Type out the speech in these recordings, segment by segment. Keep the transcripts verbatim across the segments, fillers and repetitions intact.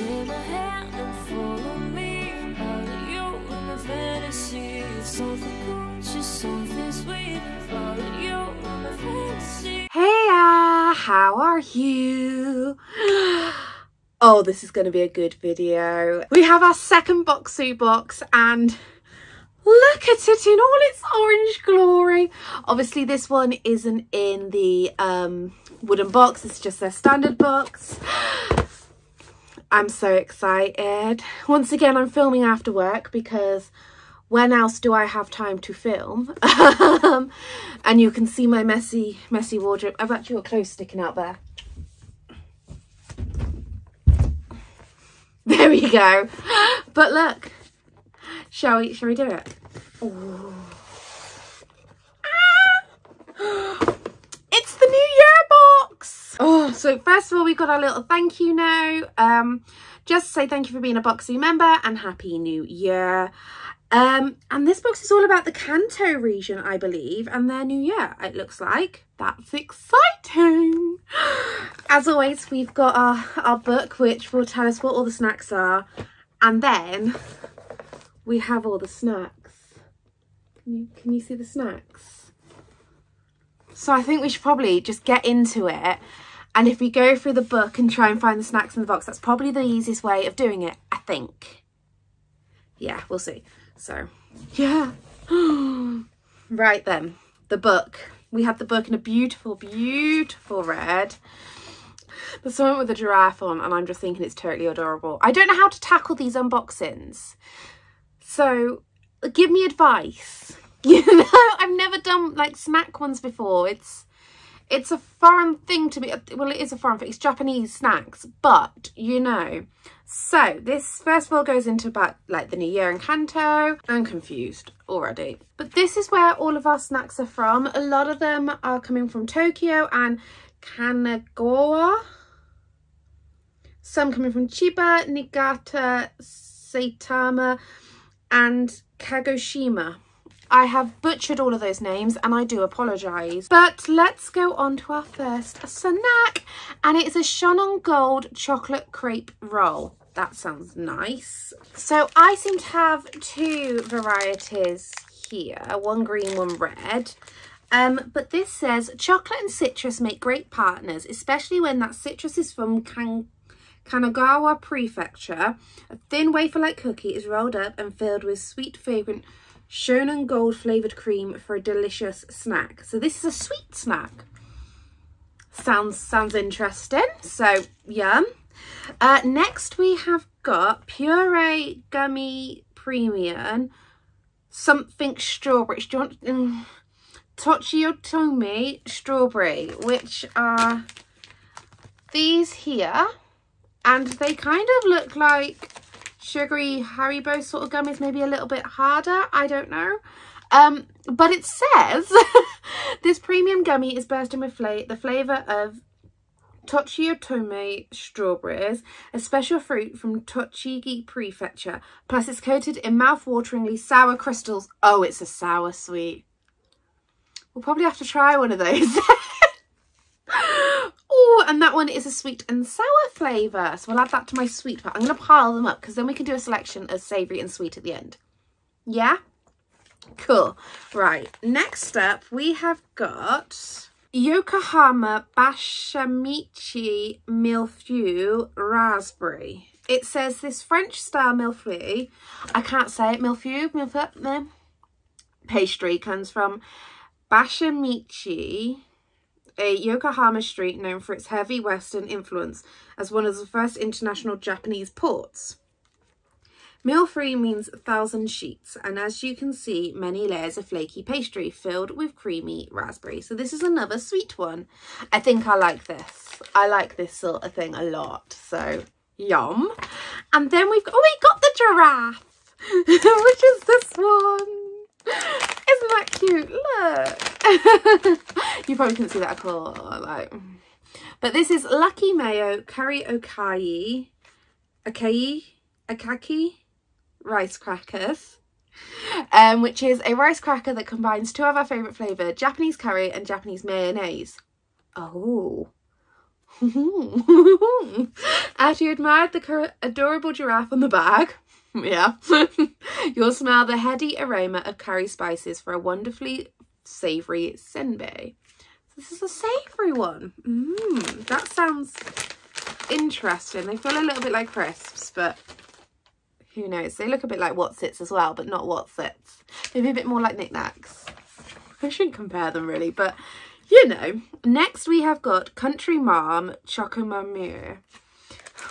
in a hand and follow me. I'll let you in a fantasy. Something cool, just something sweet. Follow you in a fantasy. Hey, uh, how are you? Oh, this is going to be a good video. We have our second Bokksu box and look at it in all its orange glory. Obviously this one isn't in the um, wooden box, it's just their standard box. I'm so excited. Once again, I'm filming after work because when else do I have time to film? And you can see my messy, messy wardrobe. I've actually got clothes sticking out there. There we go. But look, shall we, shall we do it? Ooh. Ah! It's the New Year box. Oh, so first of all, we've got our little thank you note. Um, just to say thank you for being a Bokksu member and Happy New Year. Um, and this box is all about the Kanto region, I believe, and their New Year, it looks like. That's exciting. As always, we've got our, our book, which will tell us what all the snacks are. And then we have all the snacks. Can you, can you see the snacks? So I think we should probably just get into it. And if we go through the book and try and find the snacks in the box, that's probably the easiest way of doing it, I think. Yeah, we'll see. So, yeah. Right then, the book. We had the book in a beautiful, beautiful red. There's someone with a giraffe on and I'm just thinking it's totally adorable. I don't know how to tackle these unboxings. So give me advice. You know, I've never done like snack ones before. It's it's a foreign thing to me. Well, it is a foreign thing. It's Japanese snacks, but you know. So this first of all goes into about like the New Year in Kanto. I'm confused already. But this is where all of our snacks are from. A lot of them are coming from Tokyo and Kanagawa. Some coming from Chiba, Niigata, Saitama and Kagoshima. I have butchered all of those names and I do apologise. But let's go on to our first snack. And it's a Shonan Gold chocolate crepe roll. That sounds nice. So I seem to have two varieties here. One green, one red. Um, but this says, chocolate and citrus make great partners, especially when that citrus is from Kanto. Kanagawa Prefecture. A thin wafer-like cookie is rolled up and filled with sweet, fragrant Shonan Gold flavoured cream for a delicious snack. So this is a sweet snack. Sounds sounds interesting. So yum. Uh, next we have got Puree Gummy Premium something strawberry. Do you want, um, Tochiotomi strawberry, which are these here. And they kind of look like sugary Haribo sort of gummies, maybe a little bit harder, I don't know. Um, but it says, this premium gummy is bursting with fla the flavour of Tochiotomi strawberries, a special fruit from Tochigi Prefecture. Plus it's coated in mouth-wateringly sour crystals. Oh, it's a sour sweet. We'll probably have to try one of those. Oh, and that one is a sweet and sour flavour. So we'll add that to my sweet part. I'm going to pile them up because then we can do a selection of savoury and sweet at the end. Yeah? Cool. Right. Next up, we have got Yokohama Bashamichi Mille-feuille Raspberry. It says this French style Mille-feuille. I can't say it. Mille-feuille. Mille-feuille. No. Pastry comes from Bashamichi, a Yokohama street known for its heavy Western influence as one of the first international Japanese ports. Mille-feuille means thousand sheets, and as you can see, many layers of flaky pastry filled with creamy raspberry. So this is another sweet one. I think I like this. I like this sort of thing a lot, so yum. And then we've got, oh, we got the giraffe, which is this one. Isn't that cute? Look. You probably couldn't see that at all. Like. But this is Lucky Mayo Curry Okai, Okai, Akaki rice crackers, um, which is a rice cracker that combines two of our favourite flavour, Japanese curry and Japanese mayonnaise. Oh. After you admired the adorable giraffe on the bag, yeah, you'll smell the heady aroma of curry spices for a wonderfully savoury senbei. This is a savoury one. Mmm, that sounds interesting. They feel a little bit like crisps, but who knows? They look a bit like Wotsits as well, but not Wotsits. Maybe a bit more like knickknacks. I shouldn't compare them really, but you know. Next we have got Country Mom Chocomimeer,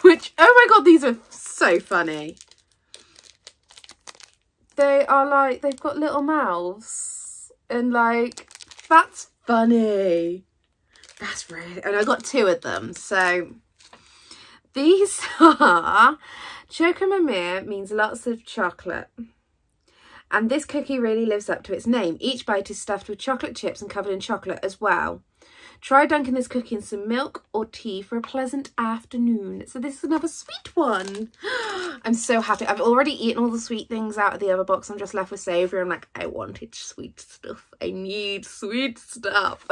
which, oh my god, these are so funny. They are like, they've got little mouths and like, that's funny. That's really, and I got two of them. So these are, Chocomimeer means lots of chocolate. And this cookie really lives up to its name. Each bite is stuffed with chocolate chips and covered in chocolate as well. Try dunking this cookie in some milk or tea for a pleasant afternoon. So this is another sweet one. I'm so happy. I've already eaten all the sweet things out of the other box. I'm just left with savoury. I'm like, I wanted sweet stuff. I need sweet stuff.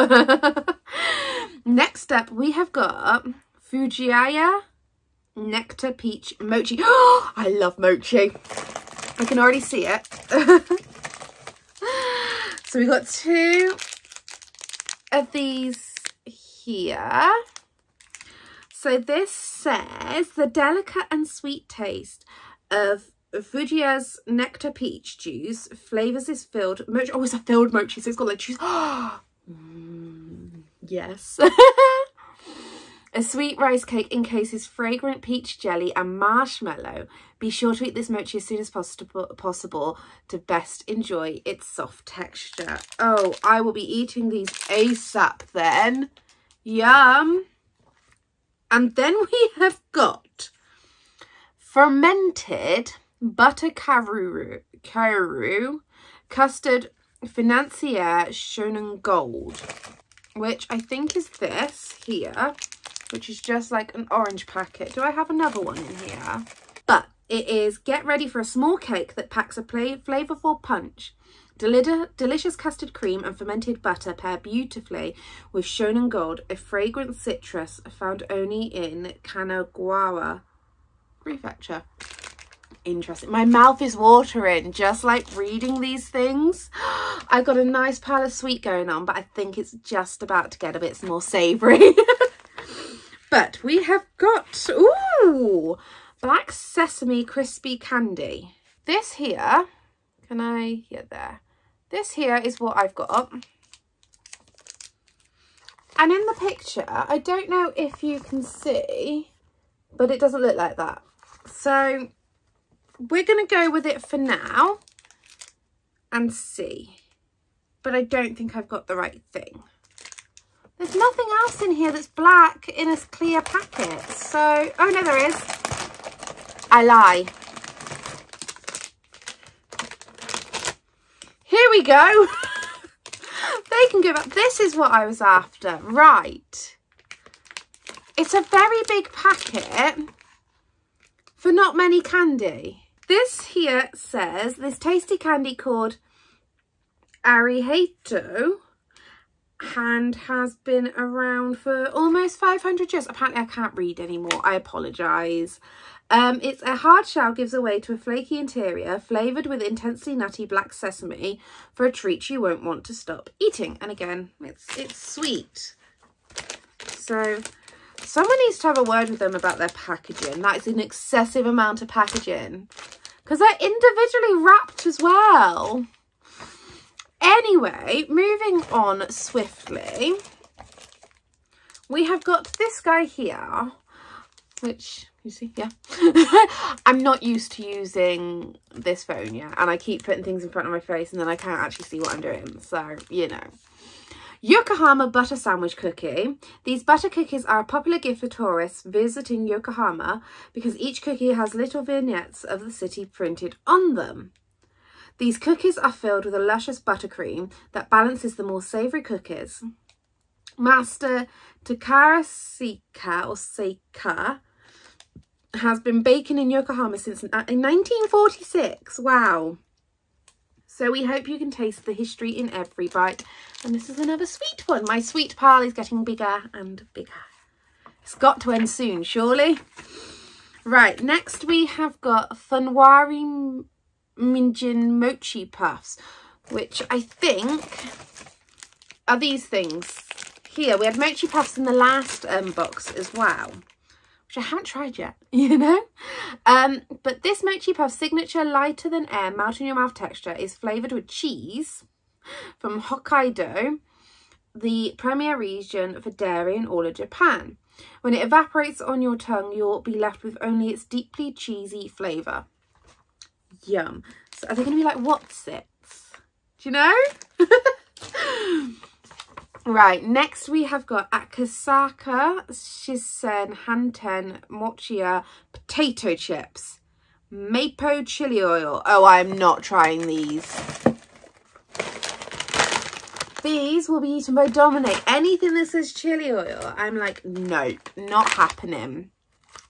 Next up, we have got Fujiaya Nectar Peach Mochi. Oh, I love mochi. I can already see it. So we got two of these here. So this says the delicate and sweet taste of Fujiya's nectar peach juice flavors is filled mochi. Oh, it's a filled mochi, so it's got like juice. Oh, mm, yes. A sweet rice cake encases fragrant peach jelly and marshmallow. Be sure to eat this mochi as soon as possible, possible to best enjoy its soft texture. Oh, I will be eating these ASAP then. Yum. And then we have got fermented butter karuru, karuru custard financier Shonan Gold, which I think is this here, which is just like an orange packet. Do I have another one in here? But it is, get ready for a small cake that packs a play flavourful punch. Deli delicious custard cream and fermented butter pair beautifully with Shonan Gold, a fragrant citrus found only in Kanagawa Prefecture. Interesting. My mouth is watering just like reading these things. I got a nice pile of sweet going on, but I think it's just about to get a bit more savoury. But we have got, ooh, black sesame crispy candy. This here, can I, yeah, there. This here is what I've got. And in the picture, I don't know if you can see, but it doesn't look like that. So we're going to go with it for now and see. But I don't think I've got the right thing. There's nothing else in here that's black in a clear packet. So, oh no, there is. I lie. Here we go. They can go back. This is what I was after. Right. It's a very big packet for not many candy. This here says, this tasty candy called Arihato and has been around for almost five hundred years. Apparently I can't read anymore, I apologize. Um it's a hard shell, gives away to a flaky interior, flavored with intensely nutty black sesame for a treat you won't want to stop eating. And again, it's it's sweet, so someone needs to have a word with them about their packaging. That is an excessive amount of packaging because they're individually wrapped as well. Anyway, moving on swiftly, we have got this guy here, which, you see, yeah. I'm not used to using this phone yet, and I keep putting things in front of my face, and then I can't actually see what I'm doing, so, you know. Yokohama Butter Sandwich Cookie. These butter cookies are a popular gift for tourists visiting Yokohama, because each cookie has little vignettes of the city printed on them. These cookies are filled with a luscious buttercream that balances the more savoury cookies. Master Takara Seika, or Seika, has been baking in Yokohama since nineteen forty-six. Wow. So we hope you can taste the history in every bite. And this is another sweet one. My sweet pile is getting bigger and bigger. It's got to end soon, surely. Right, next we have got funwari Minjin mochi puffs, which I think are these things here. We had mochi puffs in the last um, box as well, which I haven't tried yet, you know. Um, but this mochi puff signature lighter than air, melt in your mouth texture is flavoured with cheese from Hokkaido, the premier region for dairy in all of Japan. When it evaporates on your tongue, you'll be left with only its deeply cheesy flavour. Yum. So are they going to be like what's it? Do you know? Right, next we have got Akasaka Shisen Hanten Mochia Potato Chips. Mapo Chili Oil. Oh, I'm not trying these. These will be eaten by Dominic. Anything that says chili oil, I'm like, nope, not happening.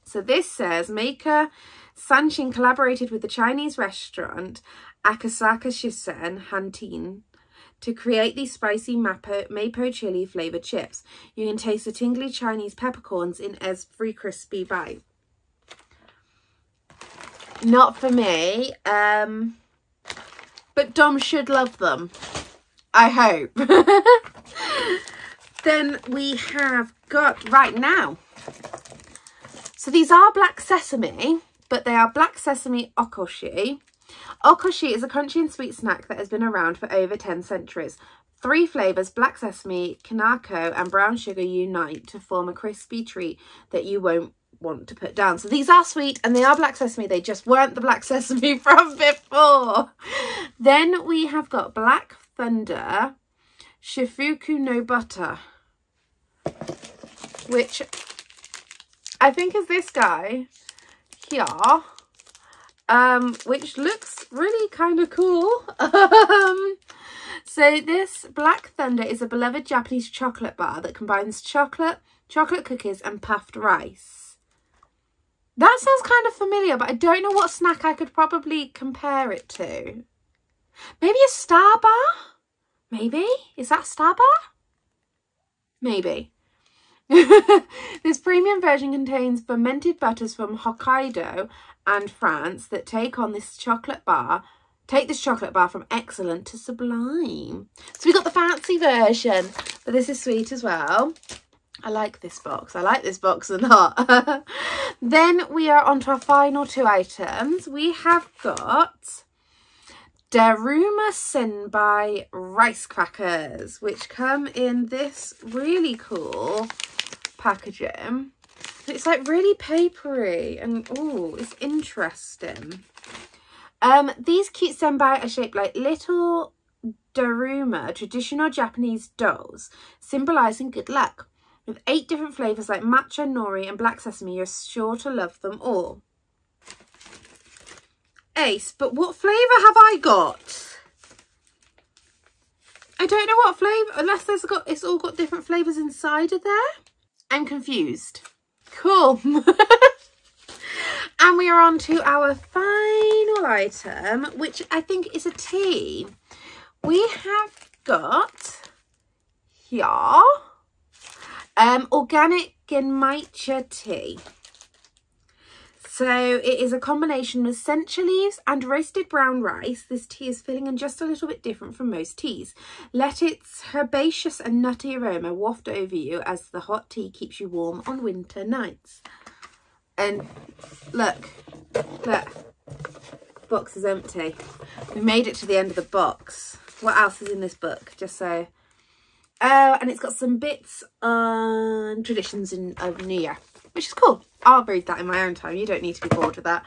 So this says, maker Sanxin collaborated with the Chinese restaurant Akasaka Shisen Hanten to create these spicy mapo, mapo chili flavoured chips. You can taste the tingly Chinese peppercorns in every crispy bite. Not for me, um, but Dom should love them, I hope. Then we have got, right now, so these are black sesame, but they are black sesame okoshi. Okoshi is a crunchy and sweet snack that has been around for over ten centuries. Three flavours, black sesame, kinako and brown sugar, unite to form a crispy treat that you won't want to put down. So these are sweet and they are black sesame. They just weren't the black sesame from before. Then we have got Black Thunder Shifuku no Butter, which I think is this guy here. Um, which looks really kind of cool. um, so this Black Thunder is a beloved Japanese chocolate bar that combines chocolate, chocolate cookies and puffed rice. That sounds kind of familiar, but I don't know what snack I could probably compare it to. Maybe a star bar? Maybe? Is that a star bar? Maybe. This premium version contains fermented butters from Hokkaido and France that take on this chocolate bar, take this chocolate bar from excellent to sublime. So we got the fancy version, but this is sweet as well. I like this box. I like this box a lot. Then we are on to our final two items. We have got Daruma senbei rice crackers, which come in this really cool packaging. It's like really papery and oh, it's interesting. Um, these cute senbei are shaped like little daruma, traditional Japanese dolls, symbolising good luck. With eight different flavours like matcha, nori and black sesame, you're sure to love them all. Ace, but what flavour have I got? I don't know what flavour, unless there's got, it's all got different flavours inside of there. I'm confused. Cool. And we are on to our final item, which I think is a tea. We have got here um organic genmaicha tea. So it is a combination of sencha leaves and roasted brown rice. This tea is filling and just a little bit different from most teas. Let its herbaceous and nutty aroma waft over you as the hot tea keeps you warm on winter nights. And look, look, box is empty. We made it to the end of the box. What else is in this book? Just so. Oh, and it's got some bits on traditions in, of New Year, which is cool. I'll read that in my own time. You don't need to be bored with that.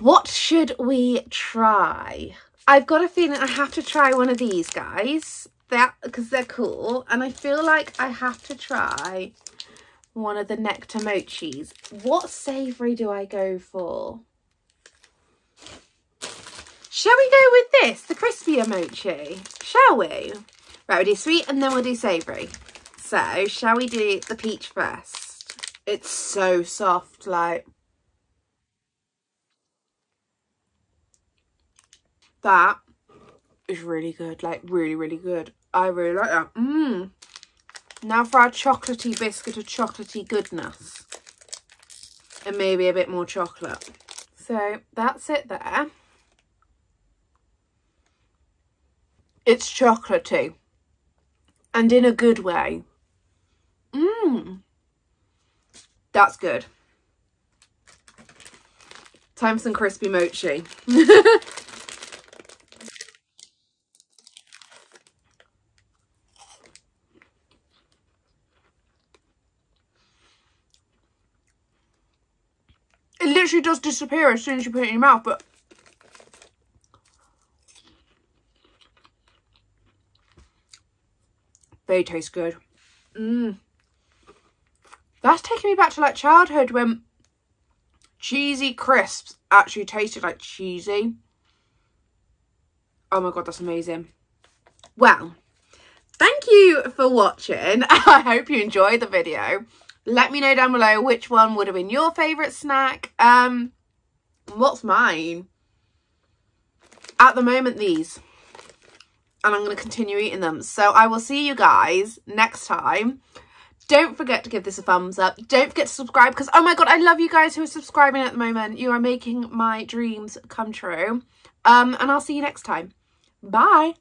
What should we try? I've got a feeling I have to try one of these guys, that because they're cool. And I feel like I have to try one of the nectar mochis. What savoury do I go for? Shall we go with this, the crispier mochi? Shall we? Right, we'll do sweet and then we'll do savoury. So, shall we do the peach first? It's so soft, like that is really good, like really, really good. I really like that. Mmm, Now for our chocolatey biscuit of chocolatey goodness. And maybe a bit more chocolate. So that's it there. It's chocolatey. And in a good way. Mmm. That's good. Time for some crispy mochi. It literally does disappear as soon as you put it in your mouth, but they taste good. Mmm. That's taking me back to like childhood when cheesy crisps actually tasted like cheesy. Oh my god, that's amazing. Well, thank you for watching. I hope you enjoyed the video. Let me know down below which one would have been your favourite snack. Um, what's mine? At the moment, these. And I'm going to continue eating them. So I will see you guys next time. Don't forget to give this a thumbs up. Don't forget to subscribe because, oh my god, I love you guys who are subscribing at the moment. You are making my dreams come true. Um, and I'll see you next time. Bye.